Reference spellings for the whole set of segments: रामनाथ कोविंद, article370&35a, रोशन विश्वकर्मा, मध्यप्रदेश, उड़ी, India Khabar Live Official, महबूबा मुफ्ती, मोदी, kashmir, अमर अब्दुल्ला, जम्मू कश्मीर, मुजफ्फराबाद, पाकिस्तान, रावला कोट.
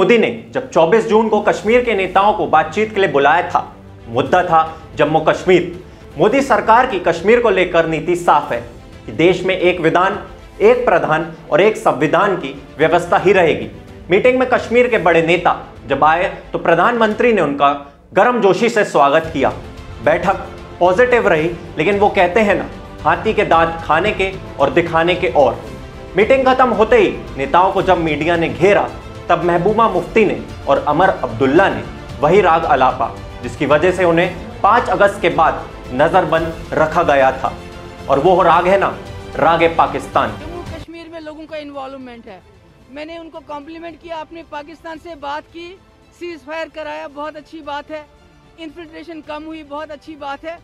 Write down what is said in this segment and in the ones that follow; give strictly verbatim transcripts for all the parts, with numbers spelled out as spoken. मोदी ने जब चौबीस जून को कश्मीर के नेताओं को बातचीत के लिए बुलाया था, मुद्दा था जम्मू कश्मीर। मोदी सरकार की कश्मीर को लेकर नीति साफ है कि देश में एक विधान, एक प्रधान और एक संविधान की व्यवस्था ही रहेगी। मीटिंग में कश्मीर के बड़े नेता जब आए तो प्रधानमंत्री ने उनका गर्मजोशी से स्वागत किया। बैठक पॉजिटिव रही, लेकिन वो कहते हैं ना, हाथी के दांत खाने के और दिखाने के। और मीटिंग खत्म होते ही नेताओं को जब मीडिया ने घेरा, तब महबूबा मुफ्ती ने और अमर अब्दुल्ला ने वही राग अलापा जिसकी वजह से उन्हें पाँच अगस्त के बाद नजरबंद रखा गया था। और वो राग है ना, रागे पाकिस्तान। जम्मू कश्मीर में लोगों का इन्वॉल्वमेंट है। मैंने उनको कॉम्प्लीमेंट किया, आपने पाकिस्तान से बात की, सीज फायर कराया, बहुत अच्छी बात है। इन्फिल्ट्रेशन कम हुई, बहुत अच्छी बात है।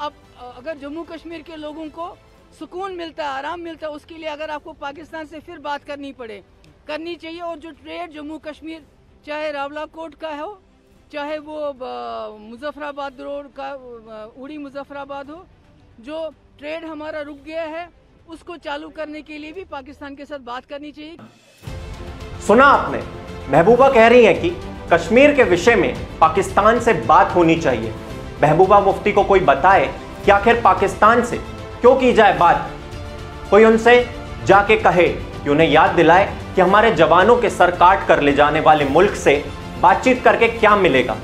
अब अगर जम्मू कश्मीर के लोगों को सुकून मिलता है, आराम मिलता है, उसके लिए अगर आपको पाकिस्तान से फिर बात करनी पड़े, करनी चाहिए। और जो ट्रेड जम्मू कश्मीर, चाहे रावला कोट का हो, चाहे वो मुजफ्फराबाद रोड का, उड़ी मुजफ्फराबाद हो, जो ट्रेड हमारा रुक गया है, उसको चालू करने के लिए भी पाकिस्तान के साथ बात करनी चाहिए। सुना आपने, महबूबा कह रही है कि कश्मीर के विषय में पाकिस्तान से बात होनी चाहिए। महबूबा मुफ्ती को कोई बताए कि आखिर पाकिस्तान से क्यों की जाए बात। कोई उनसे जाके कहे कि उन्हें याद दिलाए कि हमारे जवानों के सर काट कर ले जाने वाले मुल्क से बातचीत करके क्या मिलेगा।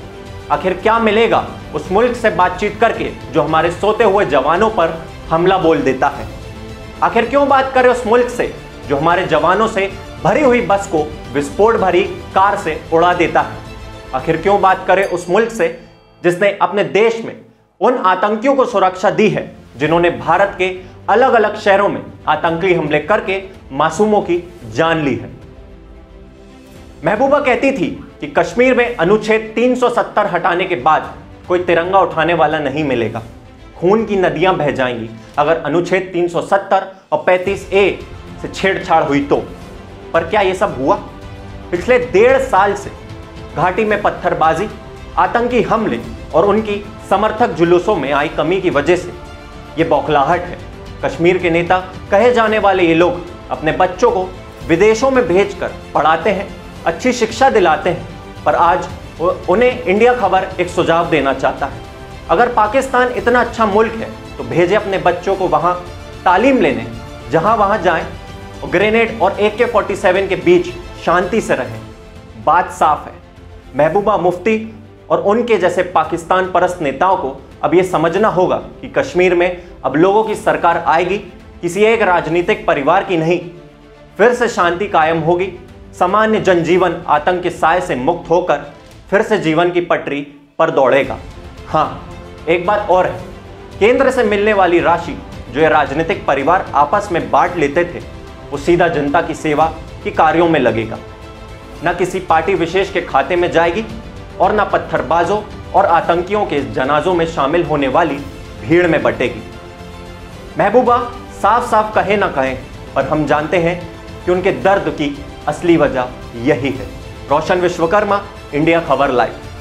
आखिर क्या मिलेगा उस मुल्क से बातचीत करके जो हमारे सोते हुए जवानों पर हमला बोल देता है। आखिर क्यों बात करें उस मुल्क से जो हमारे जवानों से भरी हुई बस को विस्फोट भरी कार से उड़ा देता है। आखिर क्यों बात करें उस मुल्क से जिसने अपने देश में उन आतंकियों को सुरक्षा दी है जिन्होंने भारत के अलग अलग शहरों में आतंकी हमले करके मासूमों की जान ली है। महबूबा कहती थी कि कश्मीर में अनुच्छेद तीन सौ सत्तर हटाने के बाद कोई तिरंगा उठाने वाला नहीं मिलेगा। खून की नदियां बह जाएंगी अगर अनुच्छेद तीन सौ सत्तर और पैंतीस ए से छेड़छाड़ हुई तो। पर क्या ये सब हुआ? पिछले डेढ़ साल से घाटी में पत्थरबाजी, आतंकी हमले और उनकी समर्थक जुलूसों में आई कमी की वजह से ये बौखलाहट है। कश्मीर के नेता कहे जाने वाले ये लोग अपने बच्चों को विदेशों में भेजकर पढ़ाते हैं, अच्छी शिक्षा दिलाते हैं, पर आज उन्हें इंडिया खबर एक सुझाव देना चाहता है। अगर पाकिस्तान इतना अच्छा मुल्क है तो भेजे अपने बच्चों को वहाँ तालीम लेने, जहाँ वहाँ जाएं, ग्रेनेड और ए के फोर्टी सेवन के बीच शांति से रहें। बात साफ है, महबूबा मुफ्ती और उनके जैसे पाकिस्तान परस्त नेताओं को अब ये समझना होगा कि कश्मीर में अब लोगों की सरकार आएगी, किसी एक राजनीतिक परिवार की नहीं। फिर से शांति कायम होगी, सामान्य जनजीवन आतंक के साय से मुक्त होकर फिर से जीवन की पटरी पर दौड़ेगा। हाँ, एक बात और है, केंद्र से मिलने वाली राशि जो ये राजनीतिक परिवार आपस में बांट लेते थे, वो सीधा जनता की सेवा के कार्यों में लगेगा। न किसी पार्टी विशेष के खाते में जाएगी और न पत्थरबाजों और आतंकियों के जनाजों में शामिल होने वाली भीड़ में बटेगी। महबूबा साफ साफ कहे ना कहे, पर हम जानते हैं कि उनके दर्द की असली वजह यही है। रोशन विश्वकर्मा, India Khabar live.